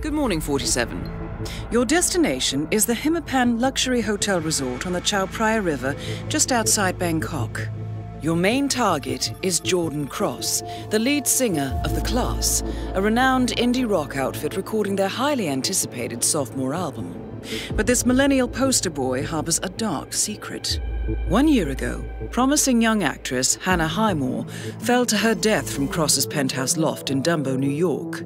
Good morning, 47. Your destination is the Himapan Luxury Hotel Resort on the Chao Phraya River, just outside Bangkok. Your main target is Jordan Cross, the lead singer of The Class, a renowned indie rock outfit recording their highly anticipated sophomore album. But this millennial poster boy harbors a dark secret. 1 year ago, promising young actress Hannah Highmore fell to her death from Cross's penthouse loft in Dumbo, New York.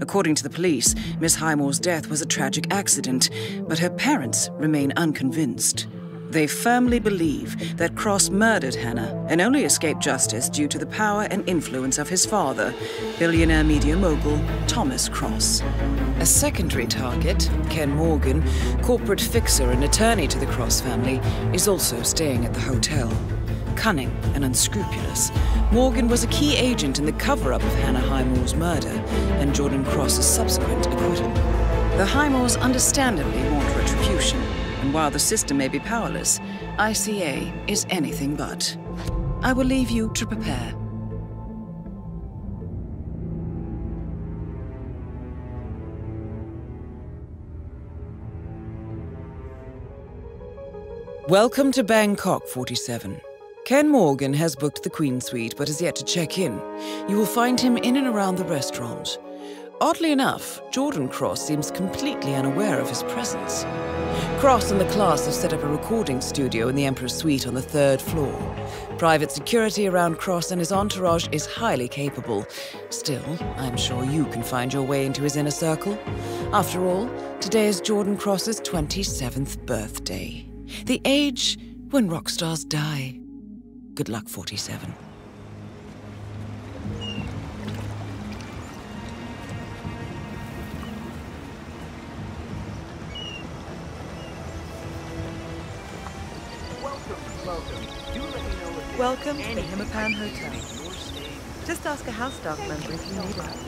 According to the police, Miss Highmore's death was a tragic accident, but her parents remain unconvinced. They firmly believe that Cross murdered Hannah and only escaped justice due to the power and influence of his father, billionaire media mogul Thomas Cross. A secondary target, Ken Morgan, corporate fixer and attorney to the Cross family, is also staying at the hotel. Cunning and unscrupulous, Morgan was a key agent in the cover-up of Hannah Highmore's murder and Jordan Cross's subsequent acquittal. The Highmores understandably want retribution, and while the system may be powerless, ICA is anything but. I will leave you to prepare. Welcome to Bangkok, 47. Ken Morgan has booked the Queen Suite, but is yet to check in. You will find him in and around the restaurant. Oddly enough, Jordan Cross seems completely unaware of his presence. Cross and The Class have set up a recording studio in the Emperor's Suite on the third floor. Private security around Cross and his entourage is highly capable. Still, I'm sure you can find your way into his inner circle. After all, today is Jordan Cross's 27th birthday. The age when rock stars die. Good luck, 47. Welcome. Do let me know if welcome to the Himapan Hotel. Just ask a house staff member if you need it.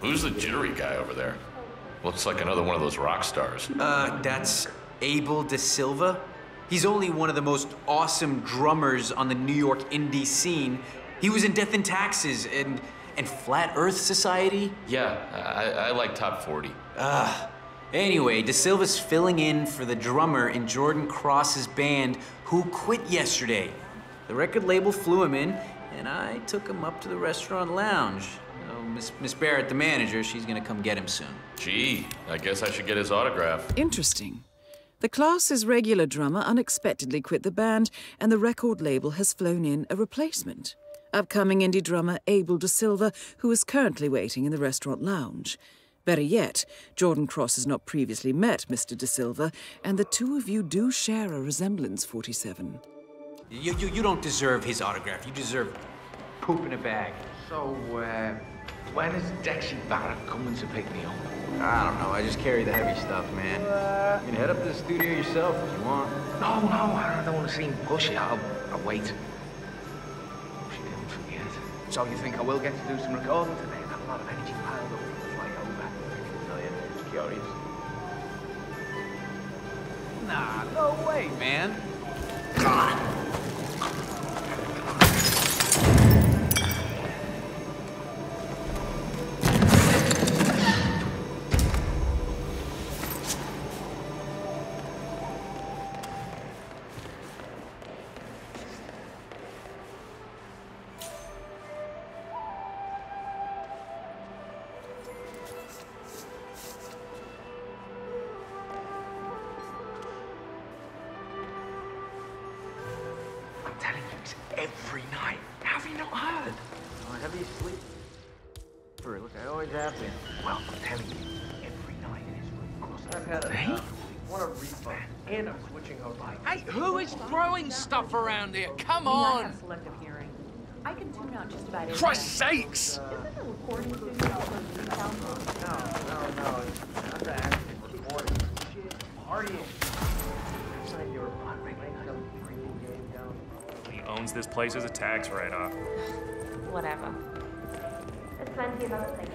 Who's the jittery guy over there? Looks like another one of those rock stars. That's Abel De Silva. He's only one of the most awesome drummers on the New York indie scene. He was in Death in Taxes and Flat Earth Society. Yeah, I like Top 40. Anyway, De Silva's filling in for the drummer in Jordan Cross's band who quit yesterday. The record label flew him in, and I took him up to the restaurant lounge. Miss Barrett, the manager, she's gonna come get him soon. Gee, I guess I should get his autograph. Interesting. The Class's regular drummer unexpectedly quit the band, and the record label has flown in a replacement. Upcoming indie drummer Abel De Silva, who is currently waiting in the restaurant lounge. Better yet, Jordan Cross has not previously met Mr. De Silva, and the two of you do share a resemblance, 47. You don't deserve his autograph. You deserve poop in a bag. So, when is Dexy Barrett coming to pick me up? I don't know. I just carry the heavy stuff, man. You can head up to the studio yourself if you want. No, I don't want to seem pushy. I'll wait. Hope she didn't forget. So you think I will get to do some recording today? I've got a lot of energy piled up from the flight over. I tell you, I'm just curious. Nah, no way, man. God. Every night. Have you not heard? Oh, have you sleep? Look, I always have been. Well, I'm telling you, every night in this room, Cross. I've had enough. What a refund. And I'm switching her life. Hey, who is throwing stuff around here? Come on! I have selective hearing. I can tune out just about everything. Christ's sakes! Isn't the recording thing about the sound? No. It's not the actual recording. Shit. Partying. use this place as a tax write-off. Whatever. There's plenty of other things.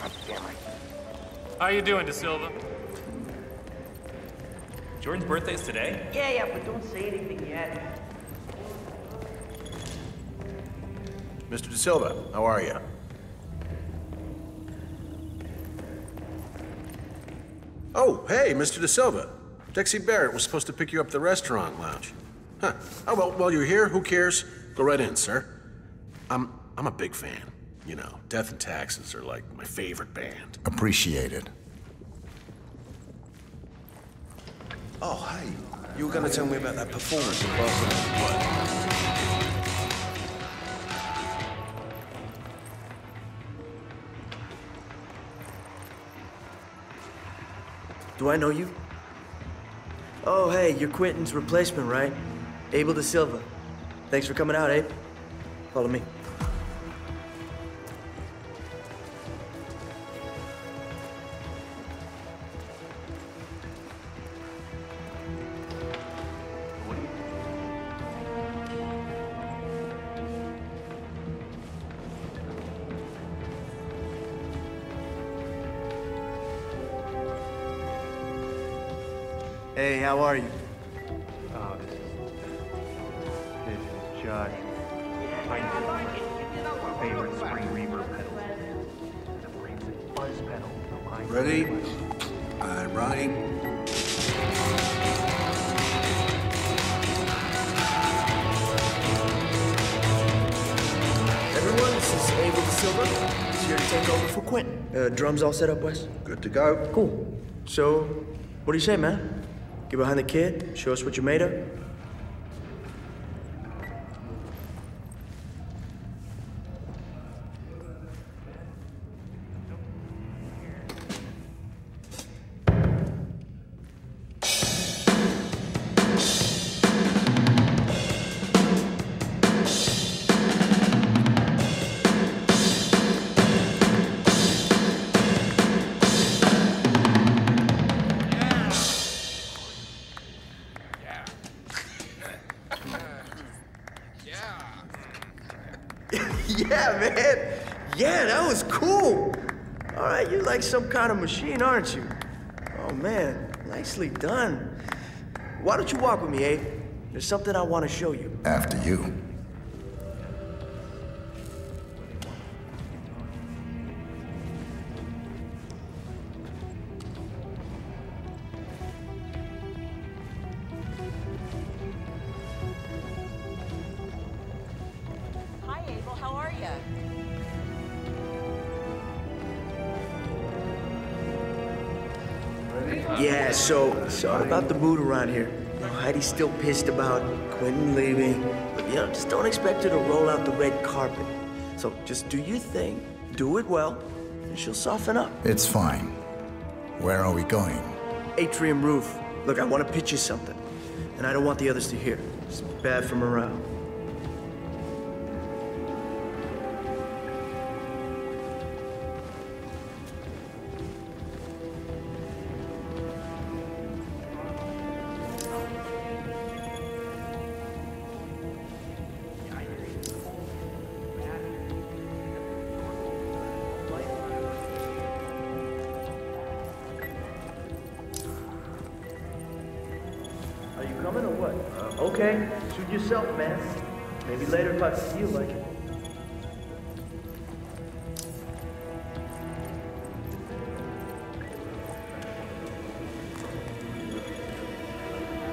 God damn it. How you doing, De Silva? Jordan's birthday's today? Yeah, but don't say anything yet. Mr. De Silva, how are you? Oh, hey, Mr. De Silva. Dexy Barrett was supposed to pick you up at the restaurant lounge. Huh. Oh, well, while you're here, who cares? Go right in, sir. I'm a big fan. You know, Death and Taxes are like my favorite band. Appreciated. Oh, hey. You were gonna tell me about that performance in Bangkok. What? Do I know you? Oh, hey, you're Quentin's replacement, right? Abel De Silva. Thanks for coming out, Abe. Follow me. Hey, how are you? Oh, this is Josh. My favorite spring reverb pedal. That brings a buzz pedal. Ready? I'm running. This is Abel De Silva. He's here to take over for Quentin. Drums all set up, Wes? Good to go. Cool. So, what do you say, man? Get behind the kid, show us what you made of? Some kind of machine, aren't you? Oh man, nicely done. Why don't you walk with me, Abe? There's something I want to show you. After you. Hi, Abel. How are you? Yeah, so about the mood around here. You know, Heidi's still pissed about Quentin leaving. But, you know, just don't expect her to roll out the red carpet. So just do your thing, do it well, and she'll soften up. It's fine. Where are we going? Atrium roof. Look, I want to pitch you something, and I don't want the others to hear. It's bad for morale. Okay, shoot yourself, man. Maybe later if I feel like it.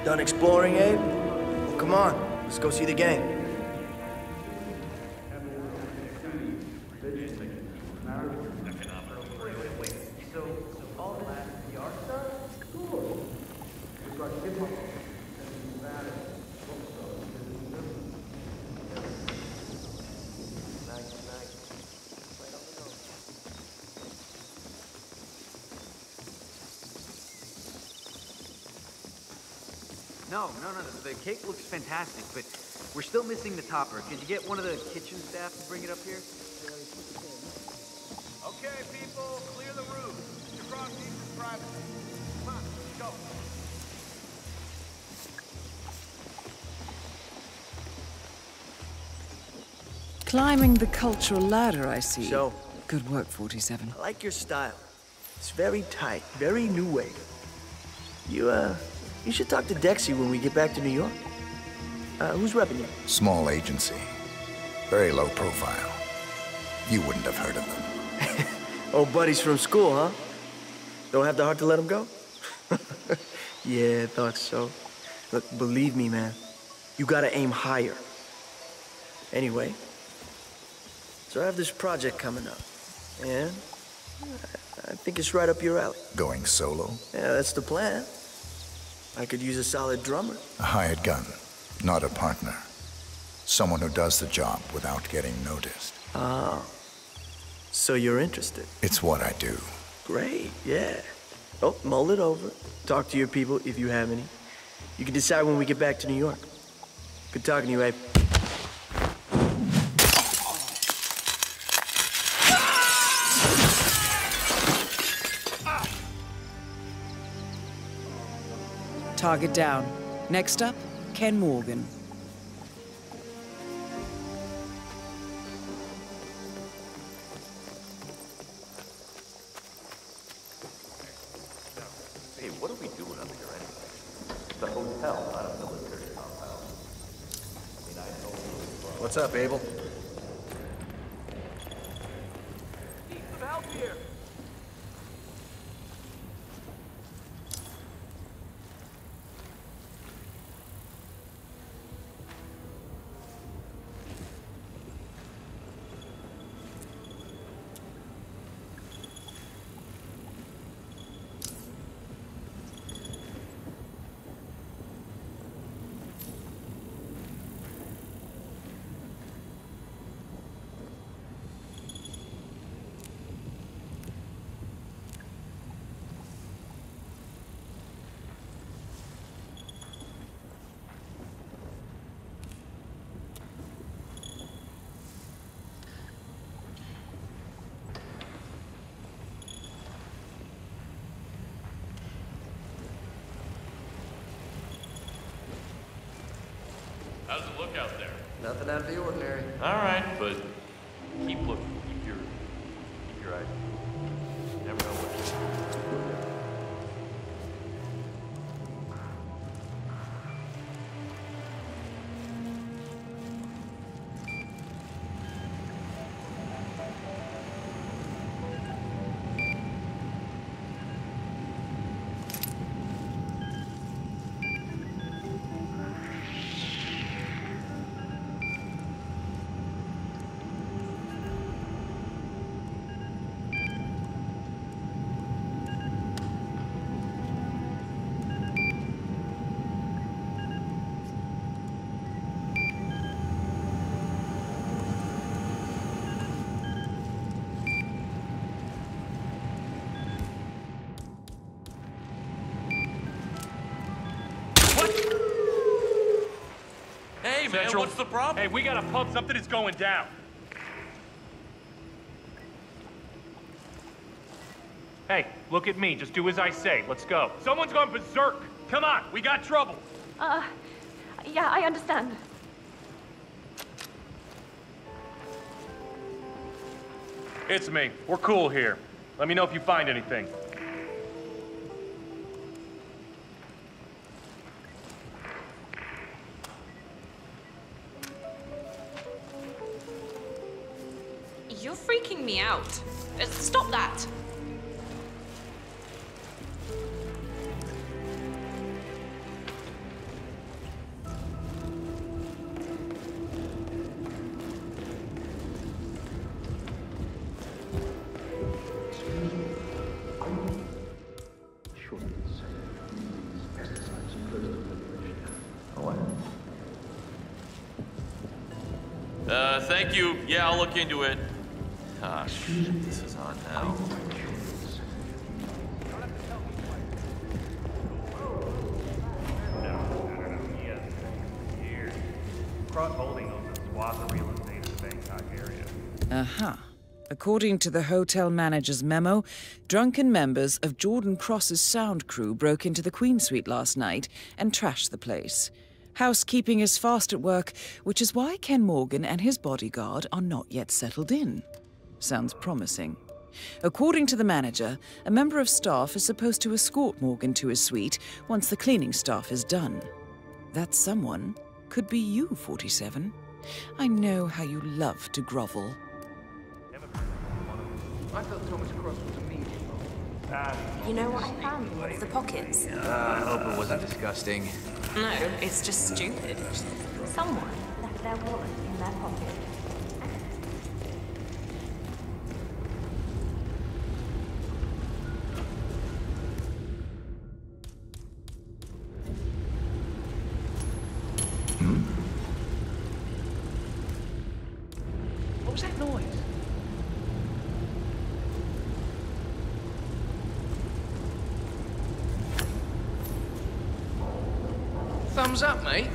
Done exploring, Abe? Well, come on, let's go see the game. No, the cake looks fantastic, but we're still missing the topper. Could you get one of the kitchen staff to bring it up here? Okay, people, clear the room. Mr. Cross needs his privacy. Come on, let's go. Climbing the cultural ladder, I see. So, good work, 47. I like your style. It's very tight, very new wave. You should talk to Dexy when we get back to New York. Who's repping you? Small agency. Very low profile. You wouldn't have heard of them. Oh, buddies from school, huh? Don't have the heart to let them go? Yeah, I thought so. Look, believe me, man. You gotta aim higher. Anyway, so I have this project coming up, and I think it's right up your alley. Going solo? Yeah, that's the plan. I could use a solid drummer. A hired gun, not a partner. Someone who does the job without getting noticed. Oh, so you're interested? It's what I do. Great, yeah. Oh, mull it over. Talk to your people if you have any. You can decide when we get back to New York. Good talking to you, Abe. Target down. Next up, Ken Morgan. Hey, what are we doing up here anyway? The hotel, not a military compound. What's up, Abel? Need some help here. How's it look out there? Nothing out of the ordinary. All right, but keep looking. Keep your eyes. You never know man, what's the problem? Hey, we got a pub. Something is going down. Hey, look at me. Just do as I say. Let's go. Someone's gone berserk. Come on, we got trouble. Yeah, I understand. It's me. We're cool here. Let me know if you find anything. Me out. Stop that. Thank you. Yeah, I'll look into it. Gosh, this is on now. Cross-holding owns a swath of real estate in the Bangkok area. Aha. According to the hotel manager's memo, drunken members of Jordan Cross's sound crew broke into the Queen Suite last night and trashed the place. Housekeeping is fast at work, which is why Ken Morgan and his bodyguard are not yet settled in. Sounds promising. According to the manager, a member of staff is supposed to escort Morgan to his suite once the cleaning staff is done. That someone could be you, 47. I know how you love to grovel. I thought Thomas Cross was immediate. You know what I found? The pockets. I hope it wasn't disgusting. No, it's just stupid. Someone left their wallet in their pocket. Thumbs up, mate.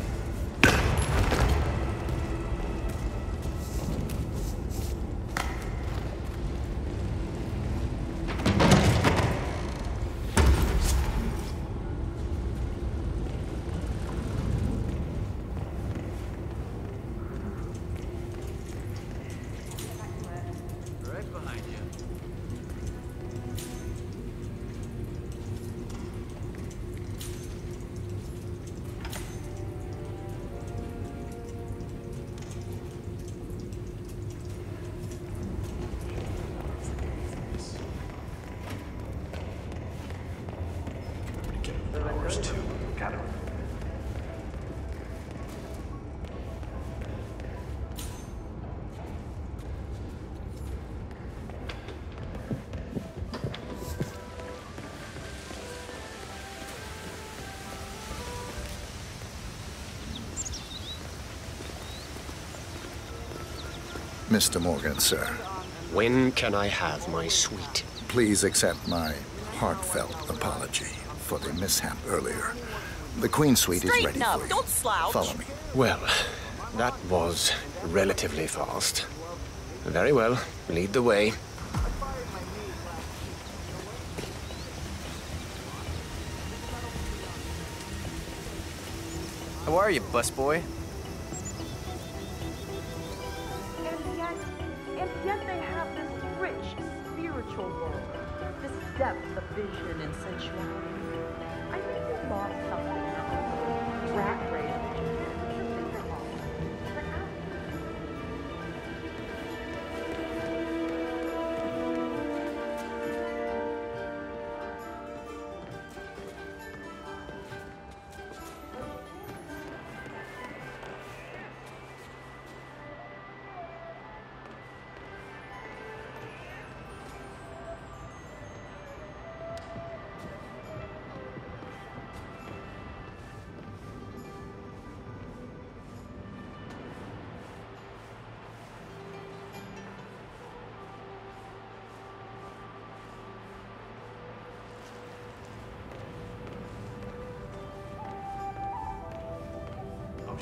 Mr. Morgan, sir. When can I have my suite? Please accept my heartfelt apology for the mishap earlier. The Queen's suite is ready for you. Don't slouch. Follow me. Well, that was relatively fast. Very well. Lead the way. How are you, busboy?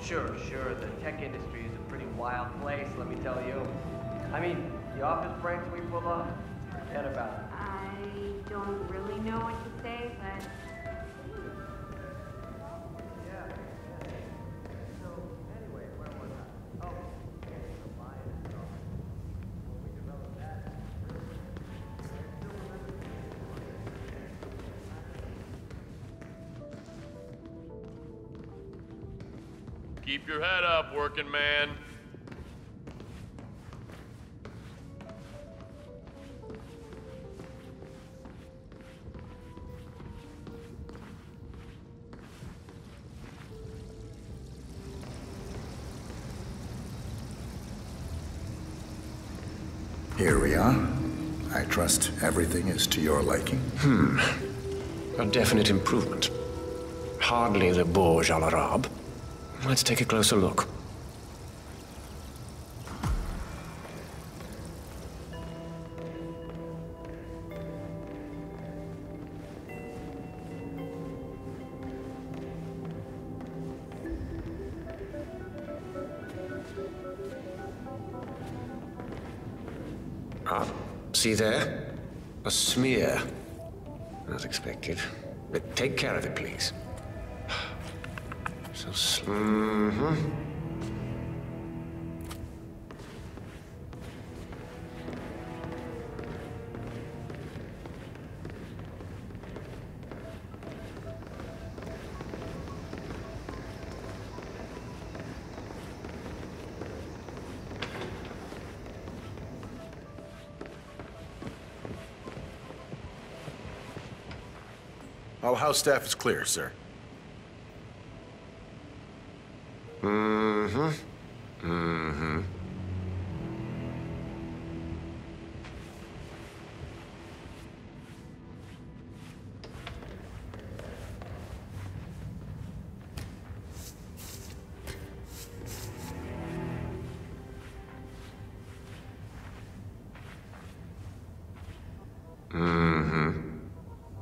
Sure, sure. The tech industry is a pretty wild place, let me tell you. I mean, the office breaks we pull up, forget about it. I don't really know what to say, but... Keep your head up, working man. Here we are. I trust everything is to your liking. A definite improvement. Hardly the Burj Al Arab. Let's take a closer look. Ah, see there? A smear. As expected. But take care of it, please. So slow. Mm-hmm. All house staff is clear, sir. Mm-hmm. Mm-hmm.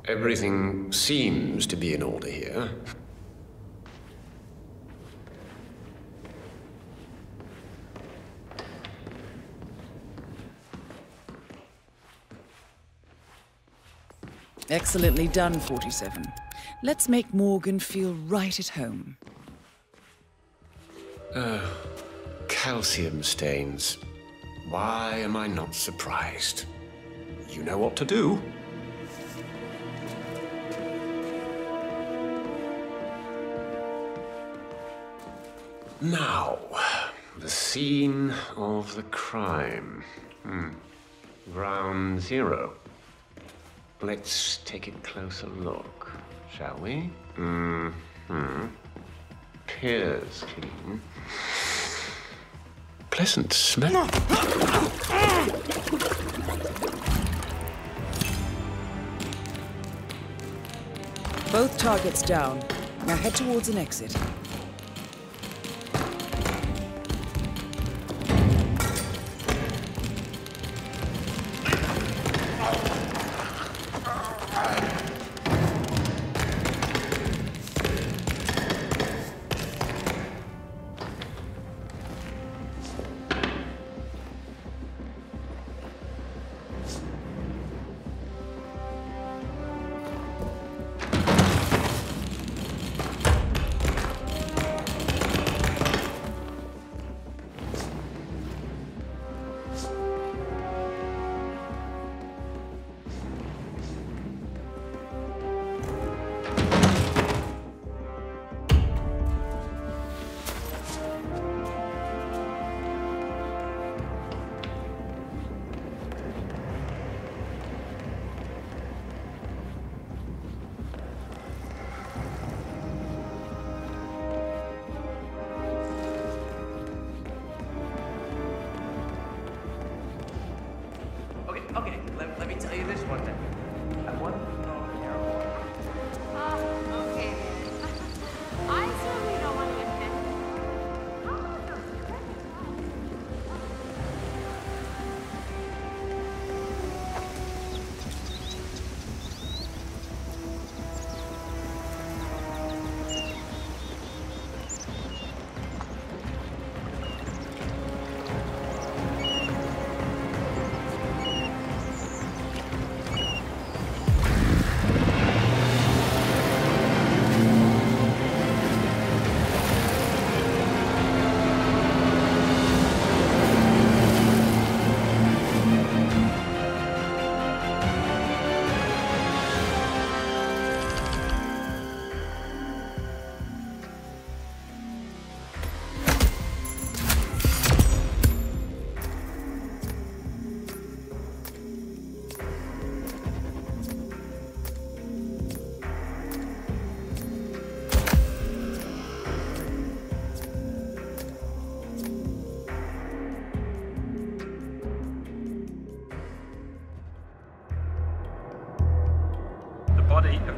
Everything seems to be in order here. Excellently done, 47. Let's make Morgan feel right at home. Oh, calcium stains. Why am I not surprised? You know what to do. Now, the scene of the crime. Ground zero. Let's take a closer look, shall we? Mm-hmm. Piers clean. Pleasant smell. Both targets down. Now head towards an exit.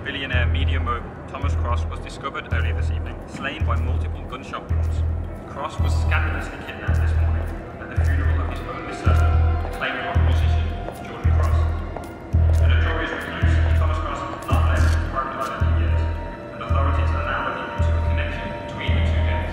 Billionaire media mogul Thomas Cross was discovered earlier this evening, slain by multiple gunshot wounds. Cross was scandalously kidnapped this morning at the funeral of his only son, the acclaimed rock musician Jordan Cross. The notorious recluse Thomas Cross has not left his private island in years, and authorities are now looking into the connection between the two deaths.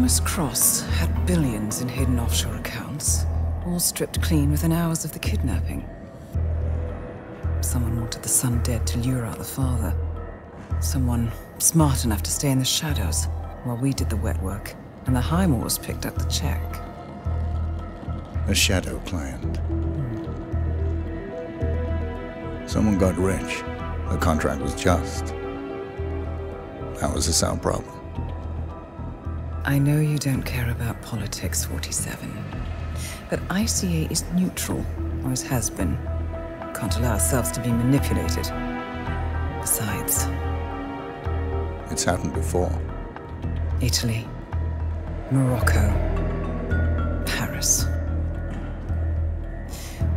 Thomas Cross had billions in hidden offshore accounts, all stripped clean within hours of the kidnapping. Someone wanted the son dead to lure out the father. Someone smart enough to stay in the shadows while we did the wet work, and the Highmores picked up the check. A shadow client. Someone got rich. The contract was just. That was a sound problem. I know you don't care about politics, 47. But ICA is neutral, always has been. Can't allow ourselves to be manipulated. Besides... It's happened before. Italy. Morocco. Paris.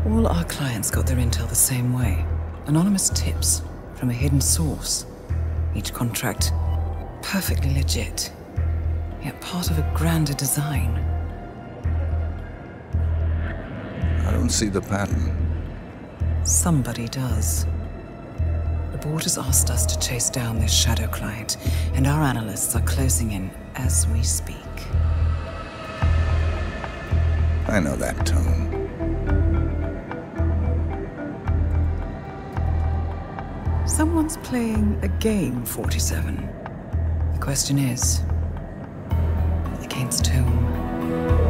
All our clients got their intel the same way. Anonymous tips from a hidden source. Each contract perfectly legit, yet part of a grander design. I don't see the pattern. Somebody does. The board has asked us to chase down this shadow client, and our analysts are closing in as we speak. I know that tone. Someone's playing a game, 47. The question is, against whom?